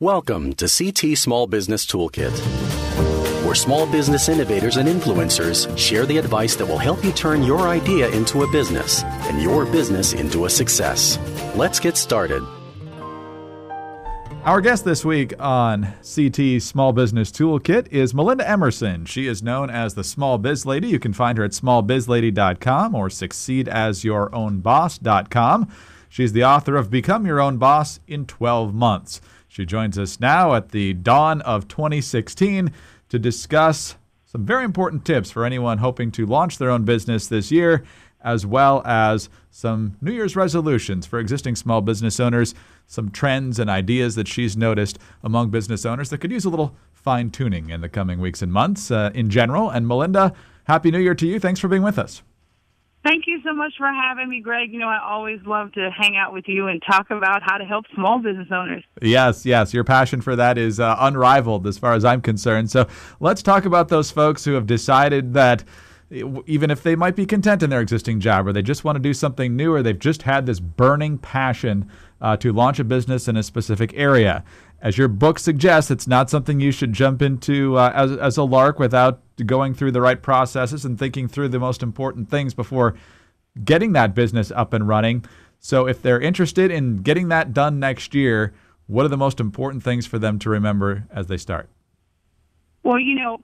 Welcome to CT Small Business Toolkit, where small business innovators and influencers share the advice that will help you turn your idea into a business and your business into a success. Let's get started. Our guest this week on CT Small Business Toolkit is Melinda Emerson. She is known as the Small Biz Lady. You can find her at SmallBizLady.com or SucceedAsYourOwnBoss.com. She's the author of Become Your Own Boss in 12 Months. She joins us now at the dawn of 2016 to discuss some very important tips for anyone hoping to launch their own business this year, as well as some New Year's resolutions for existing small business owners, some trends and ideas that she's noticed among business owners that could use a little fine-tuning in the coming weeks and months in general. And Melinda, Happy New Year to you. Thanks for being with us. Thank you so much for having me, Greg. You know, I always love to hang out with you and talk about how to help small business owners. Yes. Your passion for that is unrivaled as far as I'm concerned. So let's talk about those folks who have decided that even if they might be content in their existing job or they just want to do something new or they've just had this burning passion to launch a business in a specific area. As your book suggests, it's not something you should jump into as a lark without going through the right processes and thinking through the most important things before getting that business up and running. So if they're interested in getting that done next year, what are the most important things for them to remember as they start? Well, you know,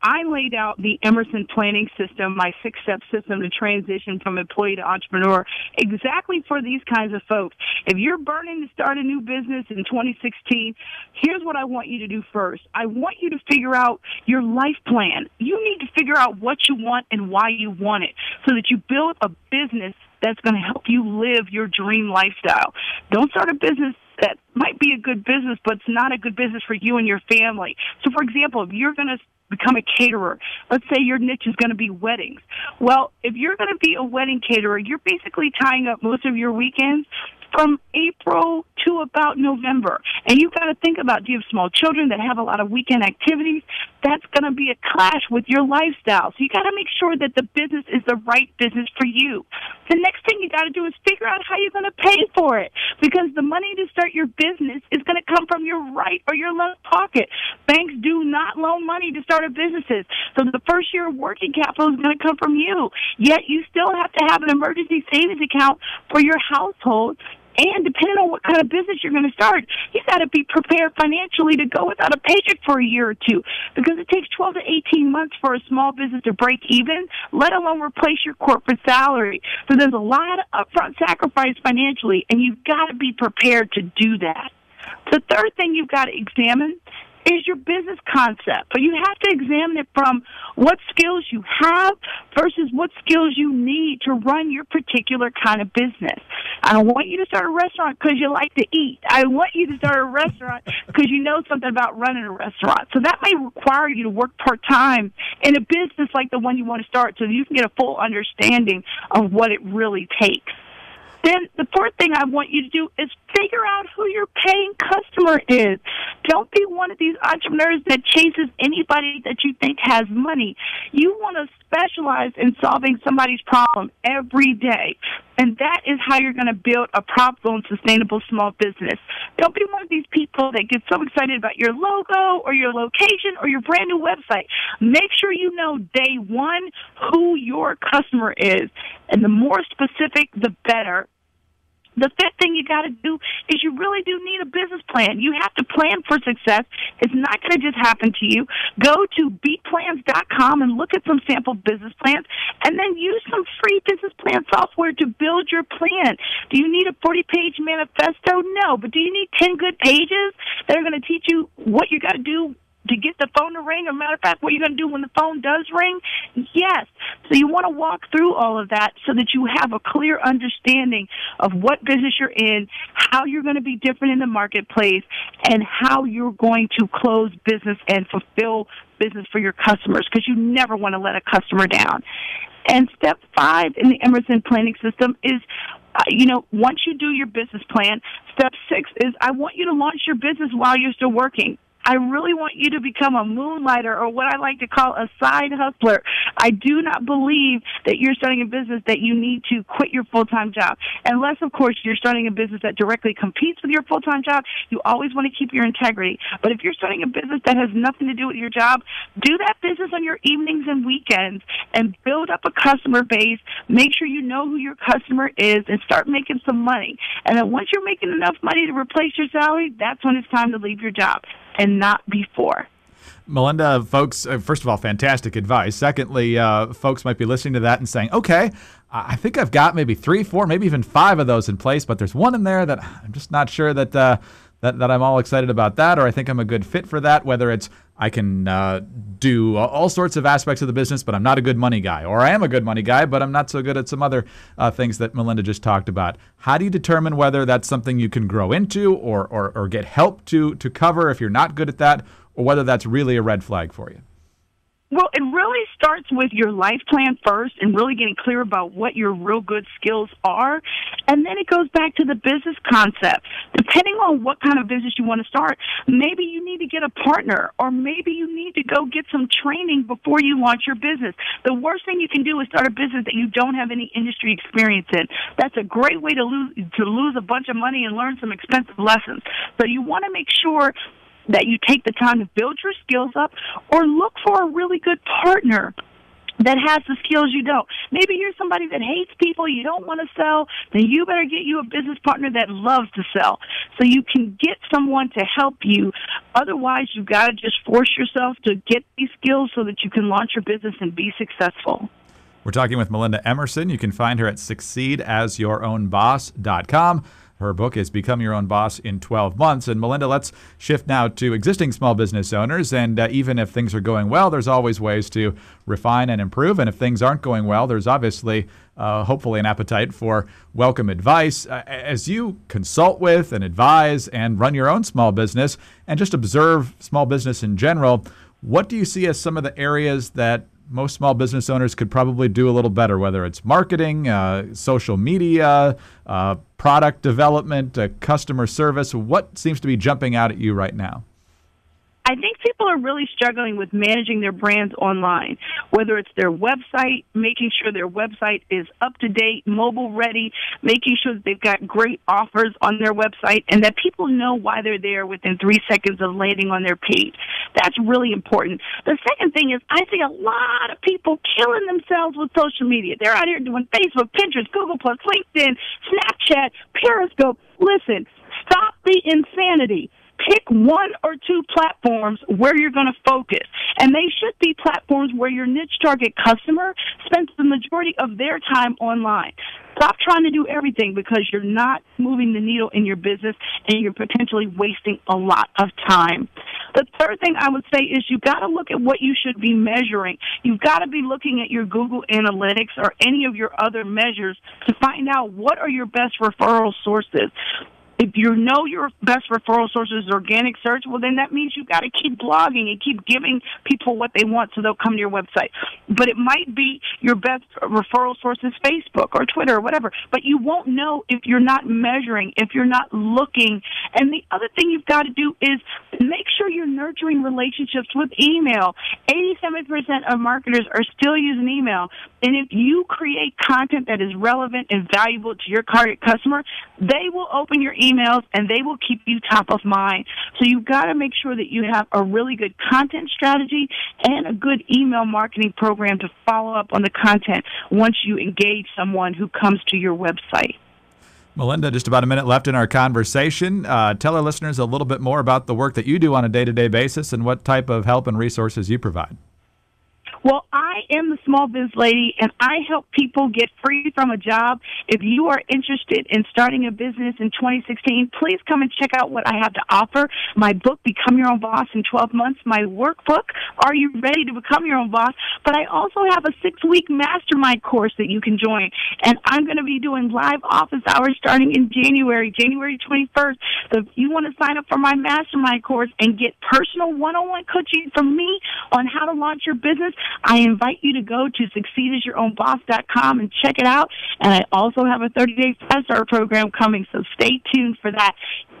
I laid out the Emerson planning system, my six-step system to transition from employee to entrepreneur, exactly for these kinds of folks. If you're burning to start a new business in 2016, here's what I want you to do first. I want you to figure out your life plan. You need to figure out what you want and why you want it so that you build a business that's going to help you live your dream lifestyle. Don't start a business that might be a good business, but it's not a good business for you and your family. So, for example, if you're going to become a caterer. Let's say your niche is going to be weddings. Well, if you're going to be a wedding caterer, you're basically tying up most of your weekends from April to about November. And you've got to think about, do you have small children that have a lot of weekend activities? That's going to be a clash with your lifestyle. So you got to make sure that the business is the right business for you. The next thing you got to do is figure out how you're going to pay for it, because the money to start your business is going to come from your right or your left pocket. Banks do not loan money to start businesses. So the first year of working capital is going to come from you. Yet you still have to have an emergency savings account for your household. And depending on what kind of business you're going to start, you've got to be prepared financially to go without a paycheck for a year or two, because it takes 12 to 18 months for a small business to break even, let alone replace your corporate salary. So there's a lot of upfront sacrifice financially, and you've got to be prepared to do that. The third thing you've got to examine is your business concept. But you have to examine it from what skills you have versus what skills you need to run your particular kind of business. I don't want you to start a restaurant because you like to eat. I want you to start a restaurant because you know something about running a restaurant. So that may require you to work part-time in a business like the one you want to start so that you can get a full understanding of what it really takes. Then the fourth thing I want you to do is figure out who your paying customer is. Don't be one of these entrepreneurs that chases anybody that you think has money. You want to specialize in solving somebody's problem every day. And that is how you're going to build a profitable and sustainable small business. Don't be one of these people that get so excited about your logo or your location or your brand new website. Make sure you know day one who your customer is. And the more specific, the better. The fifth thing you got to do is you really do need a business plan. You have to plan for success. It's not going to just happen to you. Go to BeatPlans.com and look at some sample business plans, and then use some free business plan software to build your plan. Do you need a 40-page manifesto? No, but do you need 10 good pages that are going to teach you what you got to do to get the phone to ring? As a matter of fact, what you're going to do when the phone does ring? Yes. So you want to walk through all of that so that you have a clear understanding of what business you're in, how you're going to be different in the marketplace, and how you're going to close business and fulfill business for your customers, because you never want to let a customer down. And step 5 in the Emerson planning system is, once you do your business plan, step 6 is I want you to launch your business while you're still working. I really want you to become a moonlighter, or what I like to call a side hustler. I do not believe that you're starting a business that you need to quit your full-time job. Unless, of course, you're starting a business that directly competes with your full-time job, you always want to keep your integrity. But if you're starting a business that has nothing to do with your job, do that business on your evenings and weekends and build up a customer base. Make sure you know who your customer is and start making some money. And then once you're making enough money to replace your salary, that's when it's time to leave your job, and not before. Melinda, folks, first of all, fantastic advice. Secondly, folks might be listening to that and saying, okay, I think I've got maybe 3, 4, maybe even 5 of those in place, but there's one in there that I'm just not sure that that I'm all excited about that, or I think I'm a good fit for that, whether it's I can do all sorts of aspects of the business, but I'm not a good money guy, or I am a good money guy, but I'm not so good at some other things that Melinda just talked about. How do you determine whether that's something you can grow into or get help to cover if you're not good at that, or whether that's really a red flag for you? Well, it really starts with your life plan first and really getting clear about what your real good skills are. And then it goes back to the business concept. Depending on what kind of business you want to start, maybe you need to get a partner, or maybe you need to go get some training before you launch your business. The worst thing you can do is start a business that you don't have any industry experience in. That's a great way to lose a bunch of money and learn some expensive lessons. So you want to make sure that you take the time to build your skills up, or look for a really good partner that has the skills you don't. Maybe you're somebody that hates people, you don't want to sell, then you better get you a business partner that loves to sell so you can get someone to help you. Otherwise, you've got to just force yourself to get these skills so that you can launch your business and be successful. We're talking with Melinda Emerson. You can find her at succeedasyourownboss.com. Her book is Become Your Own Boss in 12 Months. And Melinda, let's shift now to existing small business owners. And even if things are going well, there's always ways to refine and improve. And if things aren't going well, there's obviously, hopefully, an appetite for welcome advice. As you consult with and advise and run your own small business and just observe small business in general, what do you see as some of the areas that most small business owners could probably do a little better, whether it's marketing, social media, product development, customer service? What seems to be jumping out at you right now? I think people are really struggling with managing their brands online, whether it's their website, making sure their website is up-to-date, mobile-ready, making sure that they've got great offers on their website and that people know why they're there within 3 seconds of landing on their page. That's really important. The second thing is I see a lot of people killing themselves with social media. They're out here doing Facebook, Pinterest, Google+, LinkedIn, Snapchat, Periscope. Listen, stop the insanity. Pick 1 or 2 platforms where you're going to focus, and they should be platforms where your niche target customer spends the majority of their time online. Stop trying to do everything because you're not moving the needle in your business, and you're potentially wasting a lot of time. The third thing I would say is you've got to look at what you should be measuring. You've got to be looking at your Google Analytics or any of your other measures to find out what are your best referral sources. If you know your best referral source is organic search, well, then that means you've got to keep blogging and keep giving people what they want so they'll come to your website. But it might be your best referral source is Facebook or Twitter or whatever. But you won't know if you're not measuring, if you're not looking. And the other thing you've got to do is make sure you're nurturing relationships with email. 87% of marketers are still using email. And if you create content that is relevant and valuable to your target customer, they will open your emails and they will keep you top of mind. So you've got to make sure that you have a really good content strategy and a good email marketing program to follow up on the content once you engage someone who comes to your website. Melinda, just about a minute left in our conversation. Tell our listeners a little bit more about the work that you do on a day-to-day basis and what type of help and resources you provide. Well, I am the Small Biz Lady, and I help people get free from a job. If you are interested in starting a business in 2016, please come and check out what I have to offer. My book, Become Your Own Boss in 12 Months, my workbook, Are You Ready to Become Your Own Boss? But I also have a 6-week mastermind course that you can join, and I'm going to be doing live office hours starting in January 21st. So if you want to sign up for my mastermind course and get personal one-on-one coaching from me on how to launch your business, I invite you to go to succeedasyourownboss.com and check it out. And I also have a 30-day fast start program coming, so stay tuned for that.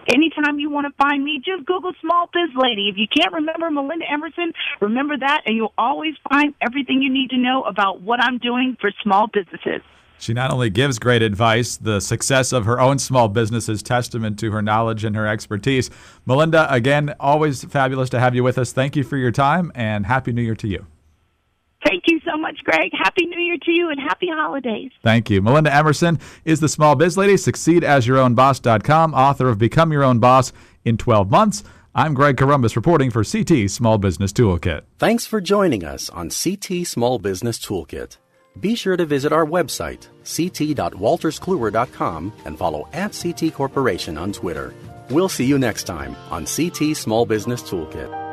Anytime you want to find me, just Google Small Biz Lady. If you can't remember Melinda Emerson, remember that, and you'll always find everything you need to know about what I'm doing for small businesses. She not only gives great advice, the success of her own small business is testament to her knowledge and her expertise. Melinda, again, always fabulous to have you with us. Thank you for your time, and Happy New Year to you. Thank you so much, Greg. Happy New Year to you, and happy holidays. Thank you. Melinda Emerson is the Small Biz Lady, succeedasyourownboss.com, author of Become Your Own Boss in 12 Months. I'm Greg Corumbus reporting for CT Small Business Toolkit. Thanks for joining us on CT Small Business Toolkit. Be sure to visit our website, ct.walterskluwer.com, and follow @CT Corporation on Twitter. We'll see you next time on CT Small Business Toolkit.